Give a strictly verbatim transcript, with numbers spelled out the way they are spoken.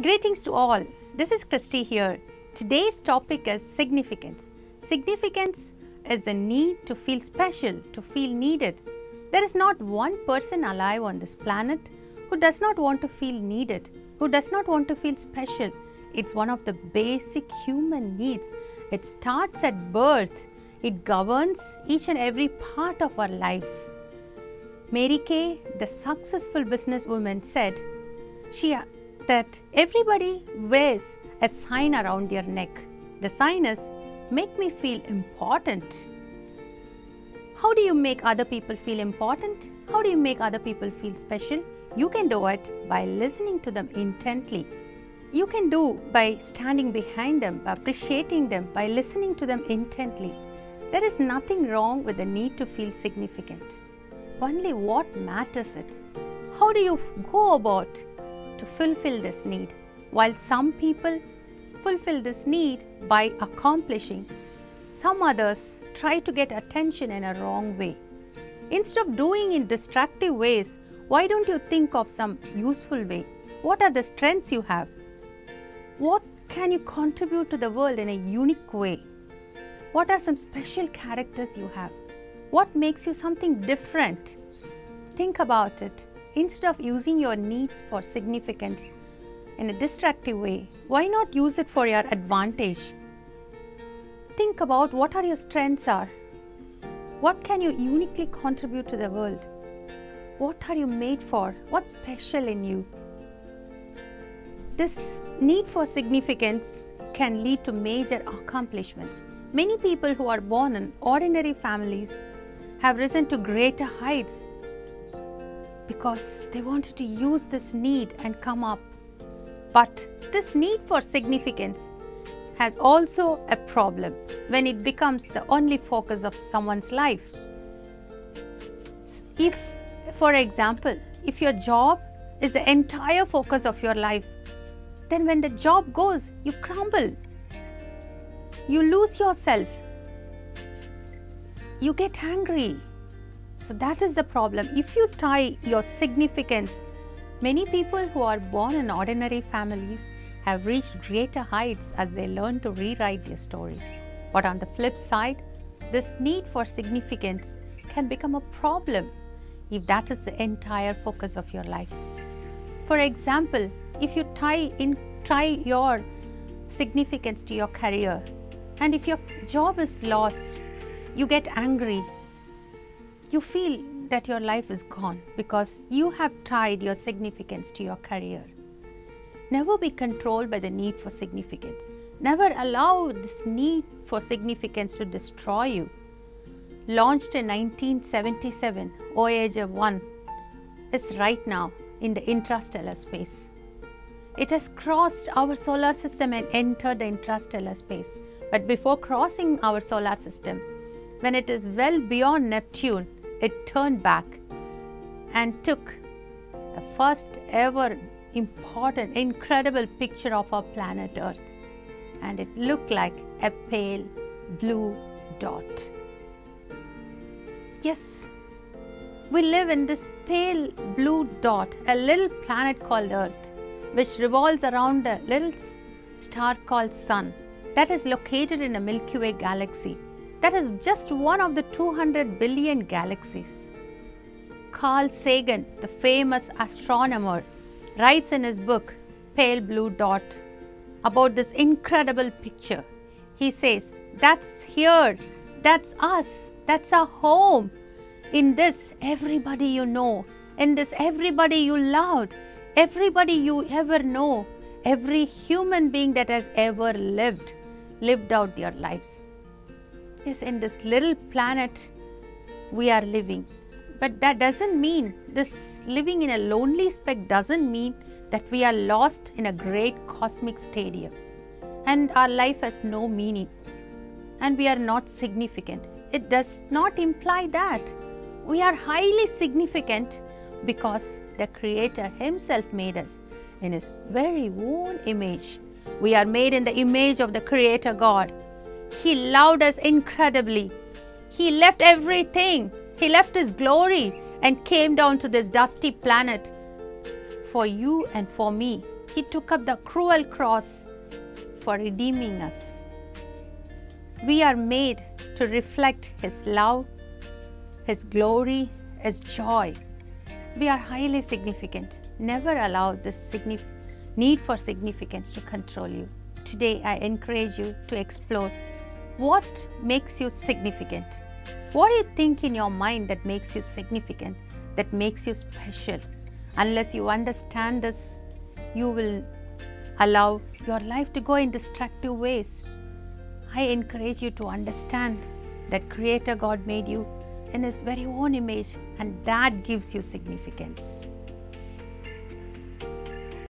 Greetings to all. This is Christy here. Today's topic is significance. Significance is the need to feel special, to feel needed. There is not one person alive on this planet who does not want to feel needed, who does not want to feel special. It's one of the basic human needs. It starts at birth. It governs each and every part of our lives. Mary Kay, the successful businesswoman, said she, that everybody wears a sign around their neck. The sign is, make me feel important. How do you make other people feel important? How do you make other people feel special? You can do it by listening to them intently. You can do by standing behind them, by appreciating them, by listening to them intently. There is nothing wrong with the need to feel significant. Only what matters it? How do you go about to fulfill this need? While some people fulfill this need by accomplishing, some others try to get attention in a wrong way. Instead of doing in destructive ways, why don't you think of some useful way? What are the strengths you have? What can you contribute to the world in a unique way? What are some special characters you have? What makes you something different? Think about it. Instead of using your needs for significance in a destructive way, why not use it for your advantage? Think about what are your strengths are. What can you uniquely contribute to the world? What are you made for? What's special in you? This need for significance can lead to major accomplishments. Many people who are born in ordinary families have risen to greater heights because they wanted to use this need and come up. But this need for significance has also a problem when it becomes the only focus of someone's life. If, for example, if your job is the entire focus of your life, then when the job goes, you crumble, you lose yourself, you get angry. So that is the problem. If you tie your significance, many people who are born in ordinary families have reached greater heights as they learn to rewrite their stories. But on the flip side, this need for significance can become a problem if that is the entire focus of your life. For example, if you tie in, tie your significance to your career, and if your job is lost, you get angry. You feel that your life is gone because you have tied your significance to your career. Never be controlled by the need for significance. Never allow this need for significance to destroy you. Launched in nineteen seventy-seven, Voyager one is right now in the intrastellar space. It has crossed our solar system and entered the intrastellar space. But before crossing our solar system, when it is well beyond Neptune, it turned back and took the first ever important, incredible picture of our planet Earth. And it looked like a pale blue dot. Yes, we live in this pale blue dot, a little planet called Earth, which revolves around a little star called Sun that is located in a Milky Way galaxy that is just one of the two hundred billion galaxies. Carl Sagan, the famous astronomer, writes in his book Pale Blue Dot about this incredible picture. He says, that's here, that's us, that's our home. In this, everybody you know, in this, everybody you loved, everybody you ever know, every human being that has ever lived, lived out their lives. Yes, in this little planet we are living. But that doesn't mean, this living in a lonely speck doesn't mean that we are lost in a great cosmic stadium and our life has no meaning and we are not significant. It does not imply that. We are highly significant because the Creator Himself made us in His very own image. We are made in the image of the Creator God. He loved us incredibly. He left everything. He left His glory and came down to this dusty planet for you and for me He took up the cruel cross for redeeming us. We are made to reflect His love, His glory, His joy. We are highly significant. Never allow this need for significance to control you. Today, I encourage you to explore what makes you significant. What do you think in your mind that makes you significant, that makes you special? Unless you understand this, you will allow your life to go in destructive ways. I encourage you to understand that Creator God made you in His very own image, and that gives you significance.